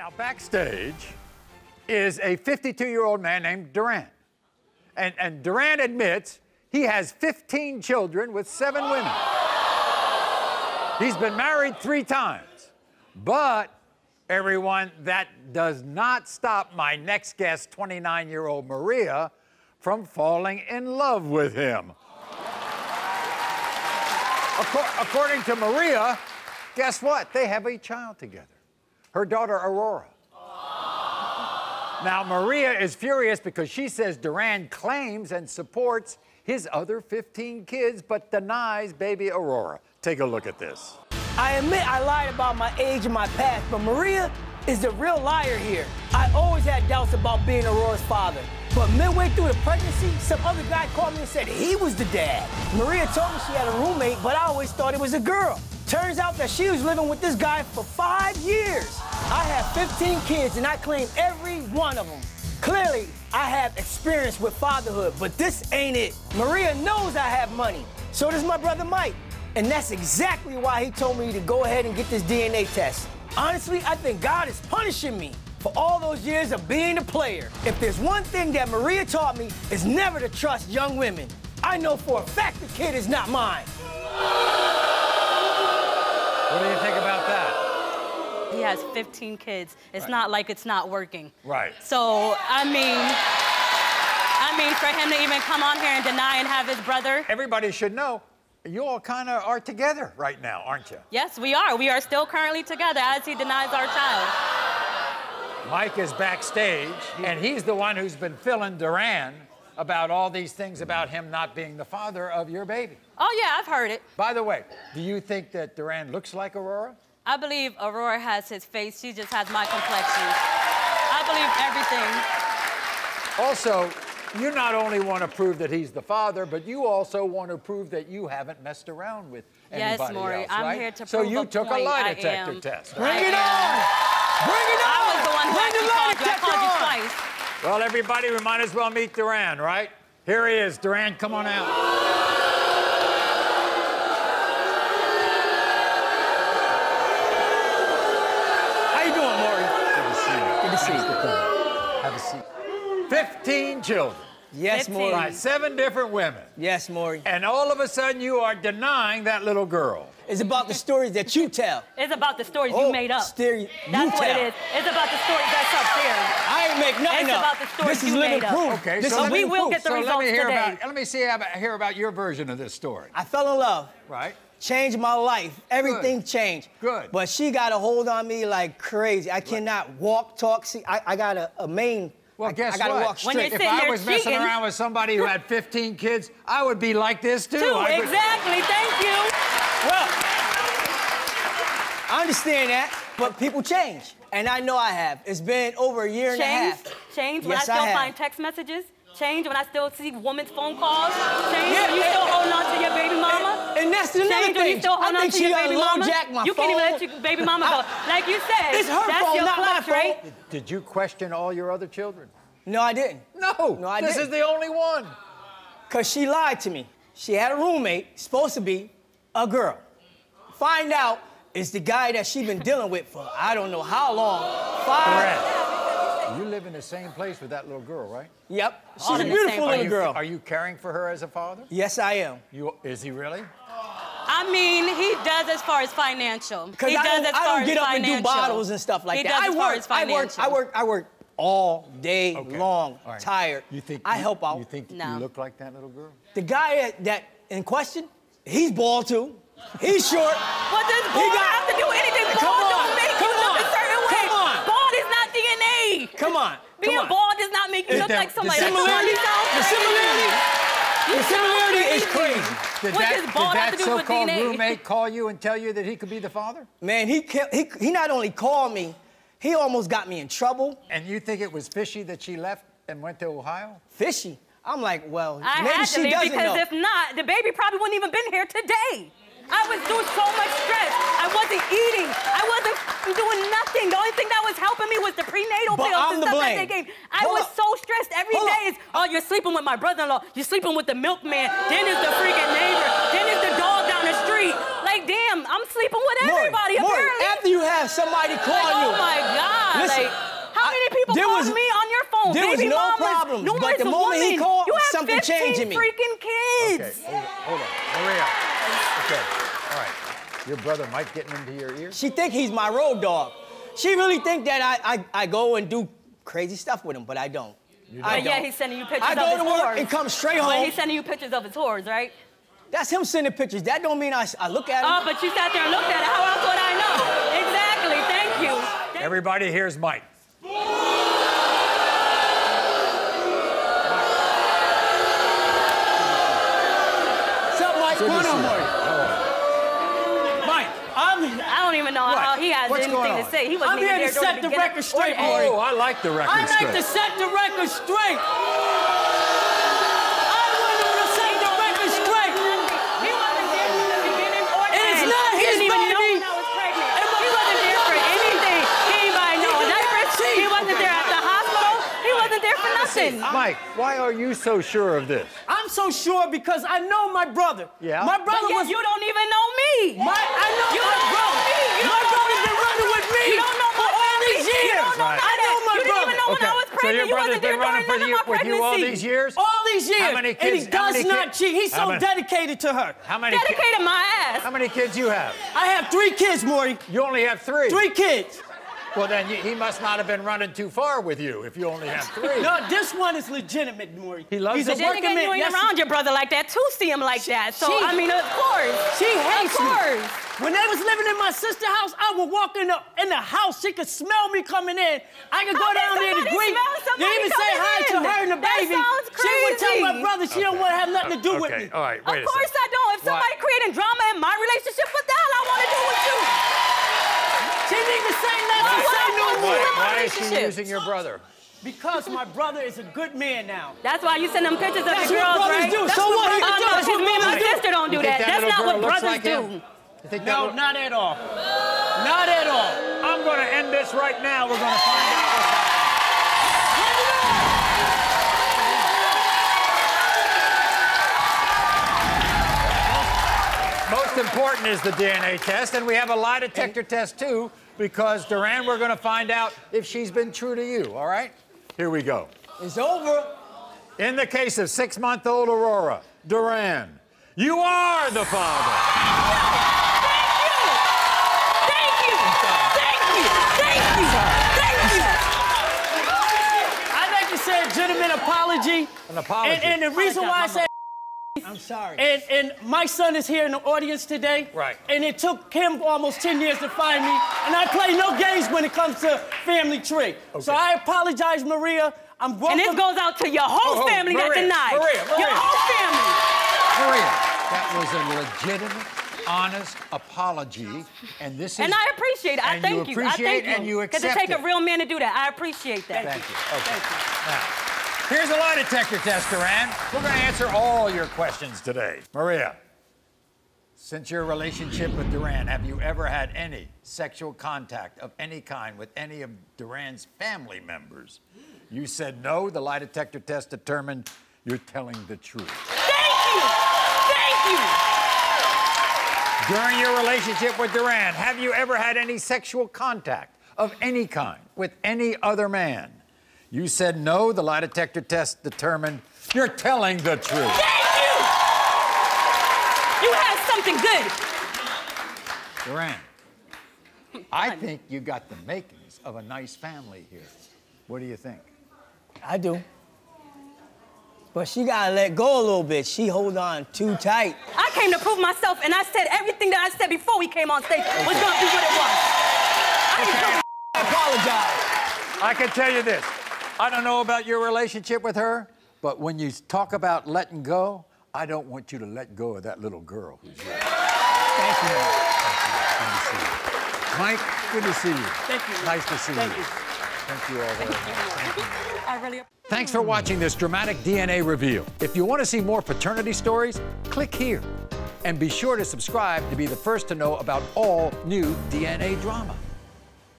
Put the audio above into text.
Now, backstage is a 52-year-old man named Daran. And Daran admits he has 15 children with 7 women. He's been married 3 times. But, everyone, that does not stop my next guest, 29-year-old Maria, from falling in love with him. According to Maria, guess what? They have a child together, her daughter Aurora. Now, Maria is furious because she says Daran claims and supports his other 15 kids, but denies baby Aurora. Take a look at this. I admit I lied about my age and my past, but Maria is the real liar here. I always had doubts about being Aurora's father. But midway through the pregnancy, some other guy called me and said he was the dad. Maria told me she had a roommate, but I always thought it was a girl. Turns out that she was living with this guy for 5 years. I have 15 kids, and I claim every one of them. Clearly, I have experience with fatherhood, but this ain't it. Maria knows I have money, so does my brother Mike. And that's exactly why he told me to go ahead and get this DNA test. Honestly, I think God is punishing me for all those years of being a player. If there's one thing that Maria taught me, it's never to trust young women. I know for a fact the kid is not mine. What do you think about that? He has 15 kids. It's not like it's not working. Right. So, I mean, for him to even come on here and deny and have his brother. Everybody should know. You all kind of are together right now, aren't you? Yes, we are. We are still currently together as he denies our child. Mike is backstage, and he's the one who's been filling Daran about all these things about him not being the father of your baby. Oh, yeah, I've heard it. By the way, do you think that Daran looks like Aurora? I believe Aurora has his face. She just has my complexion. I believe everything. Also, you not only want to prove that he's the father, but you also want to prove that you haven't messed around with anybody else, right? Yes, Maury, I'm here to prove a point. So you took a lie detector test. Bring it on! Bring it on! I was the one who actually called you. I called you twice. Well, everybody, we might as well meet Daran, right? Here he is. Daran, come on out. How you doing, Maury? Good to see you. Good to see you. Have a seat. 15 children. Yes, Maury. By 7 different women. Yes, Maury. And all of a sudden, you are denying that little girl. It's about the stories that you tell. It's about the stories you made up. That's what it is. It's about the stories that's up there. I ain't make nothing up. It's about the stories you made up. Proof. Okay, so we will get the results today. Let me hear about your version of this story. I fell in love. Right. Changed my life. Everything changed. Good. But she got a hold on me like crazy. I cannot walk, talk, see. I got a main... Well, guess what? If I was messing around with somebody who had 15 kids, I would be like this, too. Exactly. Thank you. Well, I understand that, but people change. And I know I have. It's been over a year and a half. Change when I still find text messages. Change when I still see women's phone calls. Change when you still hold on to your baby mama. And that's the thing. Change when you still hold on to your baby mama. You can't even let your baby mama go. Like you said, it's her fault, not my fault. Did you question all your other children? No, I didn't. No, I didn't. This is the only one. Because she lied to me. She had a roommate, supposed to be a girl. Find out it's the guy that she's been dealing with for I don't know how long. 5 years. You live in the same place with that little girl, right? Yep. She's a beautiful little girl. Are you caring for her as a father? Yes, I am. Is he really? I mean, he does as far as financial. Because I don't get up and do bottles and stuff like that. I work all day long, tired. I help out. You think you look like that little girl? The guy that in question, he's bald too. He's short. What does bald have to do with anything? Bald don't make you look a certain way. Bald is not DNA. Come on. Being bald does not make you look like somebody. The similarity is crazy. Did that so-called roommate call you and tell you that he could be the father? Man, he not only called me, he almost got me in trouble. And you think it was fishy that she left and went to Ohio? Fishy? I'm like, well, maybe she doesn't know. Because if not, the baby probably wouldn't even been here today. I was doing so much stress. I wasn't eating. I wasn't doing nothing. The only thing that was helping me was the prenatal pills and stuff that they gave. I was so stressed every day. Oh, you're sleeping with my brother-in-law. You're sleeping with the milkman. Then it's the freaking neighbor. Then it's the dog down the street. Like, damn, I'm sleeping with everybody, apparently. After you have somebody call you. Oh, my God. Listen no, there was no problem. But the moment he called, something changed in me. You have 15 freaking kids. Okay, hold on, Maria. Okay, all right. Your brother Mike getting into your ear? She think he's my road dog. She really think that I go and do crazy stuff with him, but I don't. Yeah, he's sending you pictures of his whores. I go to work and come straight home. But he's sending you pictures of his whores, right? That's him sending pictures. That don't mean I look at him. Oh, but you sat there and looked at it. How else would I know? Exactly. Thank you. Everybody, here's Mike. What's up, Mike? Good to see you. Mike, I don't even know how he has anything to say. He wasn't even there. I'm here to set the record straight, Maury. Oh, I like the record straight. I like to set the record straight. Mike, why are you so sure of this? I'm so sure because I know my brother. Yeah. My brother was. You don't even know me. I know my brother. My brother's been running with me. You don't know for all these years. I know my brother. You didn't even know when I was pregnant. So your brother's been running with you all these years? All these years. How many kids? And he does not cheat. He's so dedicated to her. How many? Dedicated my ass. How many kids you have? I have 3 kids, Maury. You only have 3. 3 kids. Well, then he must not have been running too far with you if you only have 3. No, this one is legitimate, Maury. He loves it. You ain't around your brother like that to see him like that. So, I mean, of course. She hates me. Of course. When they was living in my sister's house, I would walk in the house. She could smell me coming in. I could go down there to greet. You even say hi to her and the baby. That sounds crazy. She would tell my brother she don't want to have nothing to do with me. All right, wait a second. Of course I don't. If somebody creating drama in my relationship, what the hell I want to do with you? She didn't even say nothing. Why is she using your brother? Because my brother is a good man now. That's why you send them pictures of the girls, right? That's what brothers do. That's what me and my sister don't do that. That's not what brothers do. No, not at all. Not at all. I'm going to end this right now. We're going to find out what's happening. Most important is the DNA test, and we have a lie detector test, too, because, Daran, we're going to find out if she's been true to you, all right? Here we go. It's over. In the case of 6-month-old Aurora, Daran, you are the father. Thank you. Thank you. Thank you. Thank you. Thank you. I'd like to say a gentleman apology. An apology. And the reason why I say... I'm sorry. And my son is here in the audience today. Right. And it took him almost 10 years to find me. And I play no games when it comes to family tree. Okay. So I apologize, Maria. I'm welcome. And this goes out to your whole family that denied. Maria. Your whole family. Maria, that was a legitimate, honest apology. And this is... And I appreciate it. I thank you. I thank you. And you accept it. Because it takes a real man to do that. I appreciate that. Thank you. Okay. Thank you. Now, here's a lie detector test, Daran. We're going to answer all your questions today. Maria, since your relationship with Daran, have you ever had any sexual contact of any kind with any of Duran's family members? You said no. The lie detector test determined you're telling the truth. Thank you! Thank you! During your relationship with Daran, have you ever had any sexual contact of any kind with any other man? You said no. The lie detector test determined you're telling the truth. Thank you! You have something good. Daran, I think you got the makings of a nice family here. What do you think? I do. But she gotta let go a little bit. She hold on too tight. I came to prove myself, and I said everything that I said before we came on stage was gonna be what it was. I apologize. I can tell you this. I don't know about your relationship with her, but when you talk about letting go, I don't want you to let go of that little girl who's here. Thank you. Mike, good to see you. Thank you. Nice to see you. Thank you. Thank you all very much. Thank you. I really appreciate it. Thanks for watching this dramatic DNA reveal. If you want to see more paternity stories, click here. And be sure to subscribe to be the first to know about all new DNA drama.